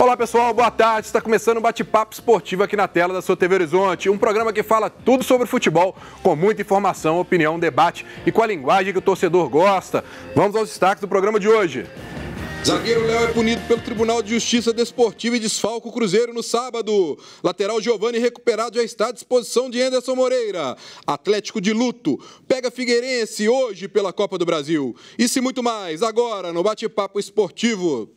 Olá pessoal, boa tarde, está começando o Bate-Papo Esportivo aqui na tela da sua TV Horizonte, um programa que fala tudo sobre futebol, com muita informação, opinião, debate e com a linguagem que o torcedor gosta. Vamos aos destaques do programa de hoje. Zagueiro Léo é punido pelo Tribunal de Justiça Desportivo e desfalca o Cruzeiro no sábado. Lateral Giovanni recuperado já está à disposição de Anderson Moreira. Atlético de luto pega Figueirense hoje pela Copa do Brasil. Isso e muito mais agora no Bate-Papo Esportivo.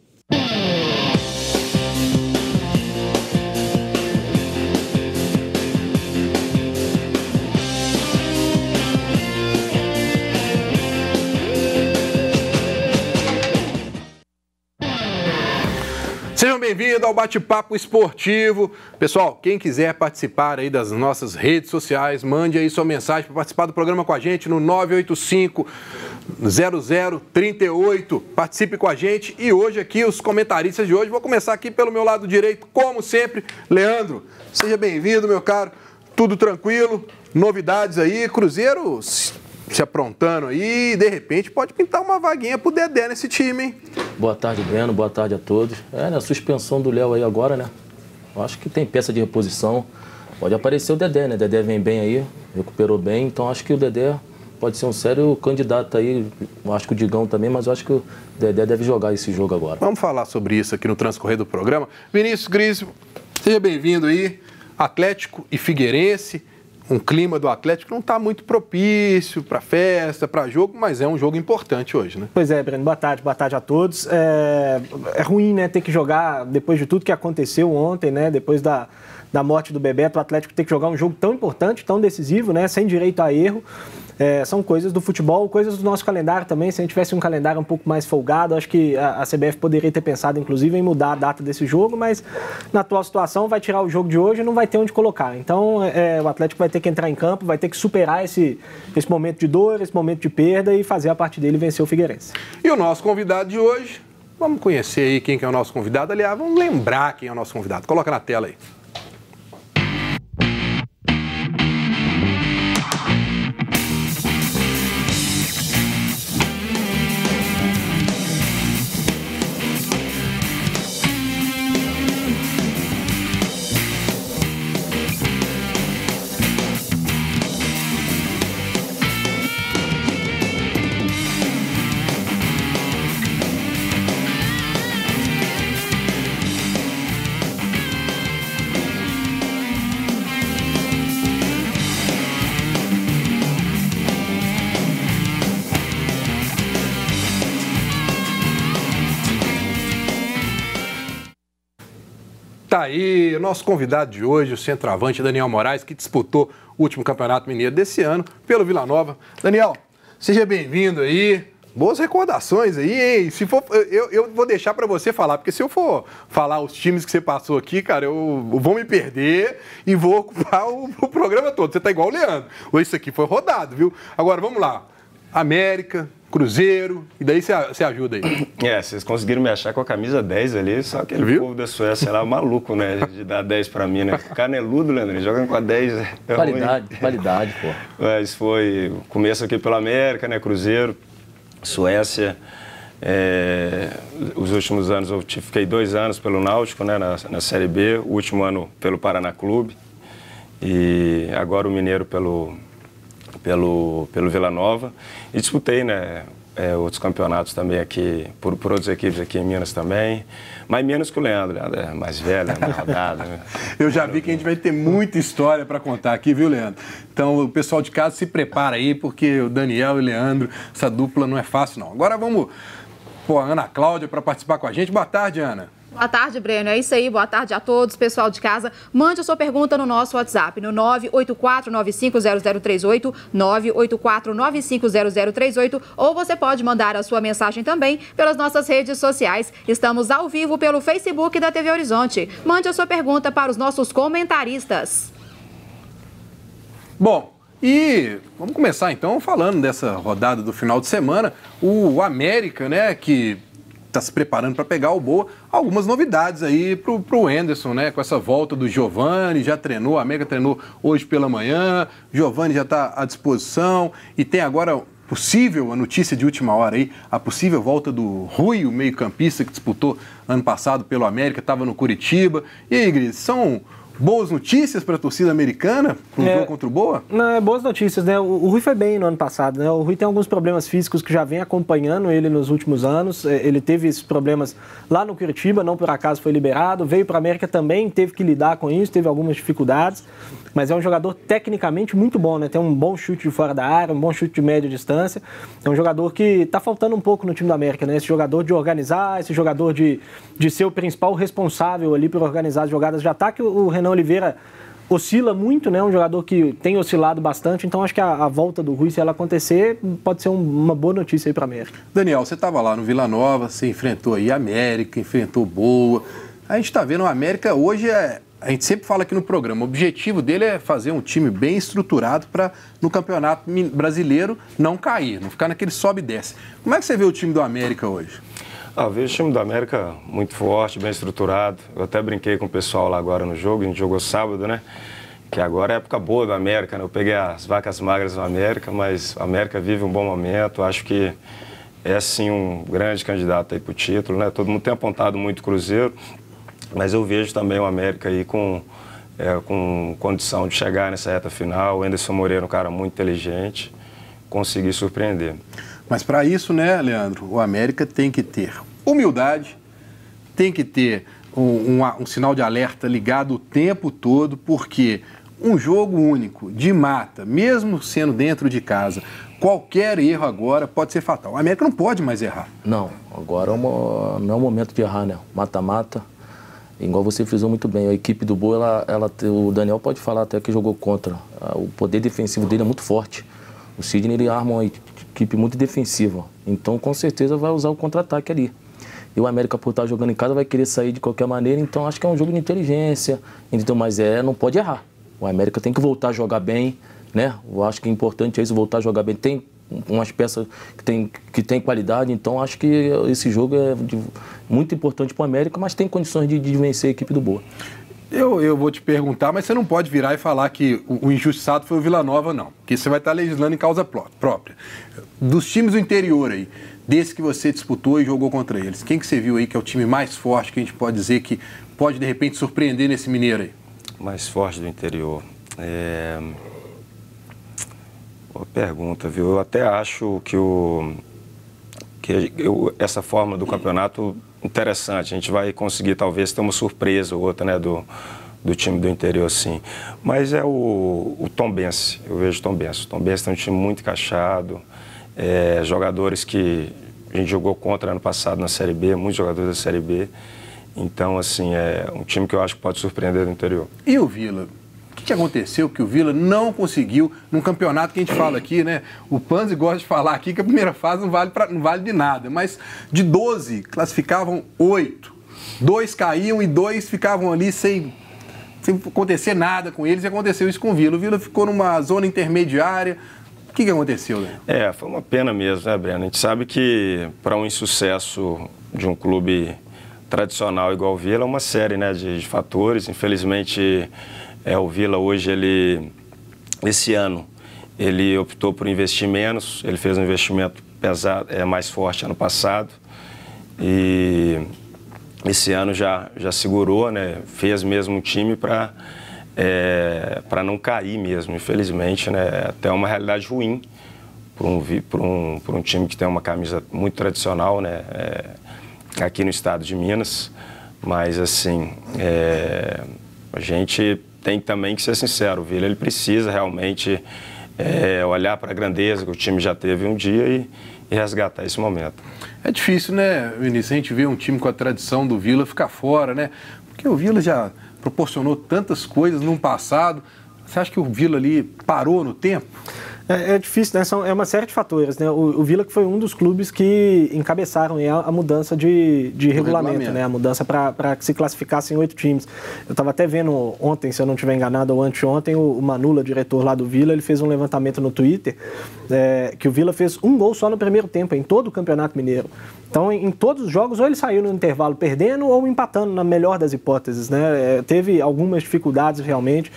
Sejam bem-vindos ao Bate-Papo Esportivo. Pessoal, quem quiser participar aí das nossas redes sociais, mande aí sua mensagem para participar do programa com a gente no 985-0038. Participe com a gente e hoje aqui os comentaristas de hoje. Vou começar aqui pelo meu lado direito, como sempre. Leandro, seja bem-vindo, meu caro. Tudo tranquilo? Novidades aí? Cruzeiro se aprontando aí e de repente pode pintar uma vaguinha pro Dedé nesse time, hein? Boa tarde, Breno. Boa tarde a todos. A suspensão do Léo aí agora, né? Eu acho que tem peça de reposição. Pode aparecer o Dedé, né? O Dedé vem bem aí, recuperou bem. Então acho que o Dedé pode ser um sério candidato aí. Eu acho que o Digão também, mas eu acho que o Dedé deve jogar esse jogo agora. Vamos falar sobre isso aqui no transcorrer do programa. Vinícius Grisio, seja bem-vindo aí. Atlético e Figueirense. Um clima do Atlético não está muito propício para festa, para jogo, mas é um jogo importante hoje, né? Pois é, Breno. Boa tarde a todos. É ruim, né, ter que jogar, depois de tudo que aconteceu ontem, né, depois da morte do Bebeto, o Atlético ter que jogar um jogo tão importante, tão decisivo, né, sem direito a erro. São coisas do futebol, coisas do nosso calendário também. Se a gente tivesse um calendário um pouco mais folgado, acho que a CBF poderia ter pensado, inclusive, em mudar a data desse jogo, mas na atual situação vai tirar o jogo de hoje e não vai ter onde colocar. Então o Atlético vai ter que entrar em campo, vai ter que superar esse momento de dor, esse momento de perda e fazer a parte dele vencer o Figueirense. E o nosso convidado de hoje, vamos conhecer aí quem que é o nosso convidado, aliás, vamos lembrar quem é o nosso convidado. Coloca na tela aí. Tá aí, o nosso convidado de hoje, o centroavante Daniel Moraes, que disputou o último Campeonato Mineiro desse ano pelo Vila Nova. Daniel, seja bem-vindo aí. Boas recordações aí, hein? Se for, eu vou deixar para você falar, porque se eu for falar os times que você passou aqui, cara, eu vou me perder e vou ocupar o programa todo. Você tá igual o Leandro. Isso aqui foi rodado, viu? Agora, vamos lá. América, Cruzeiro, e daí você ajuda aí. Vocês conseguiram me achar com a camisa 10 ali, só aquele povo da Suécia lá, maluco, né, de dar 10 pra mim, né? Caneludo, Leandro, jogando com a 10. É qualidade, ruim. Qualidade, pô. Mas foi o começo aqui pela América, né, Cruzeiro, Suécia. Os últimos anos eu fiquei 2 anos pelo Náutico, né, na Série B, o último ano pelo Paraná Clube, e agora o Mineiro pelo Vila Nova, e disputei, né, outros campeonatos também aqui, por outras equipes aqui em Minas também, mas menos que o Leandro, é mais velho, é mais rodado. Né? Eu já vi que a gente vai ter muita história para contar aqui, viu, Leandro? Então, o pessoal de casa se prepara aí, porque o Daniel e o Leandro, essa dupla não é fácil, não. Agora vamos pôr a Ana Cláudia para participar com a gente. Boa tarde, Ana. Boa tarde, Breno. É isso aí. Boa tarde a todos, pessoal de casa. Mande a sua pergunta no nosso WhatsApp, no 984950038, 984950038, ou você pode mandar a sua mensagem também pelas nossas redes sociais. Estamos ao vivo pelo Facebook da TV Horizonte. Mande a sua pergunta para os nossos comentaristas. Bom, e vamos começar então falando dessa rodada do final de semana. O América, né, que está se preparando para pegar o Boa. Algumas novidades aí pro Anderson, né? Com essa volta do Giovanni, já treinou, a América treinou hoje pela manhã, Giovanni já está à disposição e tem agora possível, a notícia de última hora aí, a possível volta do Rui, o meio-campista que disputou ano passado pelo América, estava no Curitiba. E aí, Gris, são boas notícias para a torcida americana? Um jogo contra o Boa? Não, boas notícias, né? O Rui foi bem no ano passado, né? O Rui tem alguns problemas físicos que já vem acompanhando ele nos últimos anos. Ele teve esses problemas lá no Curitiba, não por acaso foi liberado. Veio para a América também, teve que lidar com isso, teve algumas dificuldades. Mas é um jogador tecnicamente muito bom, né? Tem um bom chute de fora da área, um bom chute de média distância. É um jogador que tá faltando um pouco no time da América, né? Esse jogador de organizar, esse jogador de ser o principal responsável ali por organizar as jogadas de ataque. O Renan Oliveira oscila muito, né? Um jogador que tem oscilado bastante. Então acho que a volta do Rui, se ela acontecer, pode ser uma boa notícia aí pra América. Daniel, você tava lá no Vila Nova, você enfrentou aí a América, enfrentou Boa. A gente tá vendo a América hoje é... A gente sempre fala aqui no programa, o objetivo dele é fazer um time bem estruturado para no Campeonato Brasileiro não cair, não ficar naquele sobe e desce. Como é que você vê o time do América hoje? Ah, eu vejo o time do América muito forte, bem estruturado. Eu até brinquei com o pessoal lá agora no jogo, a gente jogou sábado, né? Que agora é a época boa do América, né? Eu peguei as vacas magras do América, mas o América vive um bom momento, acho que é sim um grande candidato aí para o título, né? Todo mundo tem apontado muito o Cruzeiro. Mas eu vejo também o América aí com condição de chegar nessa reta final. O Anderson Moreira é um cara muito inteligente, conseguir surpreender. Mas para isso, né, Leandro, o América tem que ter humildade, tem que ter um sinal de alerta ligado o tempo todo, porque um jogo único de mata, mesmo sendo dentro de casa, qualquer erro agora pode ser fatal. O América não pode mais errar. Não, agora não é o momento de errar, né? Mata-mata. Igual você frisou muito bem, a equipe do Boa, o Daniel pode falar até que jogou contra. O poder defensivo dele é muito forte. O Sidney, ele arma uma equipe muito defensiva. Então, com certeza, vai usar o contra-ataque ali. E o América, por estar jogando em casa, vai querer sair de qualquer maneira. Então, acho que é um jogo de inteligência. Então, mas não pode errar. O América tem que voltar a jogar bem, né? Eu acho que é importante isso, voltar a jogar bem. Tem umas peças que tem qualidade, então acho que esse jogo é muito importante para o América, mas tem condições de vencer a equipe do Boa. Eu vou te perguntar, mas você não pode virar e falar que o injustiçado foi o Vila Nova, não. Porque você vai estar legislando em causa própria. Dos times do interior aí, desse que você disputou e jogou contra eles, quem que você viu aí que é o time mais forte, que a gente pode dizer que pode, de repente, surpreender nesse Mineiro aí? Mais forte do interior... Boa pergunta, viu? Eu até acho que essa forma do campeonato interessante. A gente vai conseguir, talvez, ter uma surpresa ou outra, né, do time do interior, assim. Mas é o Tombense, eu vejo o Tombense. O Tombense tem um time muito encaixado, jogadores que a gente jogou contra ano passado na Série B, muitos jogadores da Série B. Então, assim, é um time que eu acho que pode surpreender do interior. E o Vila? O que aconteceu que o Vila não conseguiu num campeonato que a gente fala aqui, né? O Panzi gosta de falar aqui que a primeira fase não vale de nada, mas de 12 classificavam 8. 2 caíam e 2 ficavam ali sem acontecer nada com eles, e aconteceu isso com o Vila. O Vila ficou numa zona intermediária. O que aconteceu, né? Foi uma pena mesmo, né, Breno? A gente sabe que para um insucesso de um clube tradicional igual o Vila é uma série, né, de fatores. Infelizmente... o Vila hoje, esse ano, ele optou por investir menos, ele fez um investimento pesado, mais forte ano passado, e esse ano já segurou, né? Fez mesmo um time para não cair mesmo, infelizmente, né? Até uma realidade ruim para um time que tem uma camisa muito tradicional, né? Aqui no estado de Minas, mas assim, a gente... Tem também que ser sincero, o Vila ele precisa realmente olhar para a grandeza que o time já teve um dia e resgatar esse momento. É difícil, né, Vinícius? A gente vê um time com a tradição do Vila ficar fora, né? Porque o Vila já proporcionou tantas coisas no passado. Você acha que o Vila ali parou no tempo? É difícil, né? É uma série de fatores, né? O Vila que foi um dos clubes que encabeçaram a mudança de regulamento, né? A mudança para que se classificassem 8 times. Eu estava até vendo ontem, se eu não estiver enganado, ou anteontem, o Manoela, diretor lá do Vila, ele fez um levantamento no Twitter que o Vila fez um gol só no primeiro tempo, em todo o Campeonato Mineiro. Então, em todos os jogos, ou ele saiu no intervalo perdendo ou empatando, na melhor das hipóteses, né? Teve algumas dificuldades realmente.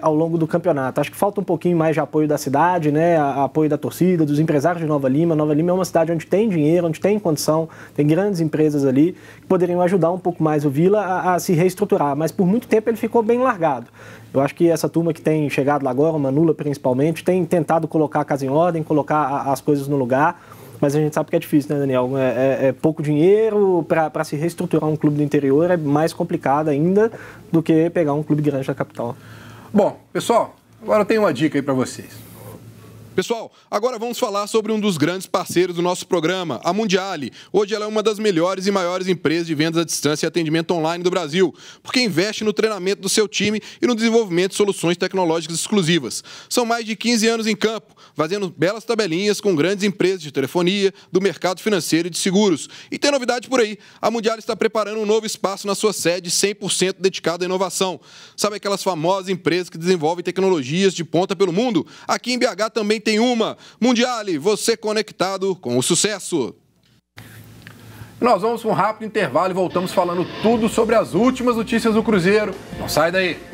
ao longo do campeonato. Acho que falta um pouquinho mais de apoio da cidade, né? Apoio da torcida, dos empresários de Nova Lima. Nova Lima é uma cidade onde tem dinheiro, onde tem condição, tem grandes empresas ali que poderiam ajudar um pouco mais o Vila a se reestruturar, mas por muito tempo ele ficou bem largado. Eu acho que essa turma que tem chegado lá agora, Manula principalmente, tem tentado colocar a casa em ordem, colocar as coisas no lugar, mas a gente sabe que é difícil, né, Daniel? É pouco dinheiro, para se reestruturar um clube do interior é mais complicado ainda do que pegar um clube grande da capital. Bom, pessoal, agora eu tenho uma dica aí para vocês. Pessoal, agora vamos falar sobre um dos grandes parceiros do nosso programa, a Mundiali. Hoje ela é uma das melhores e maiores empresas de vendas à distância e atendimento online do Brasil, porque investe no treinamento do seu time e no desenvolvimento de soluções tecnológicas exclusivas. São mais de 15 anos em campo, fazendo belas tabelinhas com grandes empresas de telefonia, do mercado financeiro e de seguros. E tem novidade por aí, a Mundiali está preparando um novo espaço na sua sede 100% dedicado à inovação. Sabe aquelas famosas empresas que desenvolvem tecnologias de ponta pelo mundo? Aqui em BH também tem uma. Mundiali, você conectado com o sucesso. Nós vamos para um rápido intervalo e voltamos falando tudo sobre as últimas notícias do Cruzeiro. Não sai daí.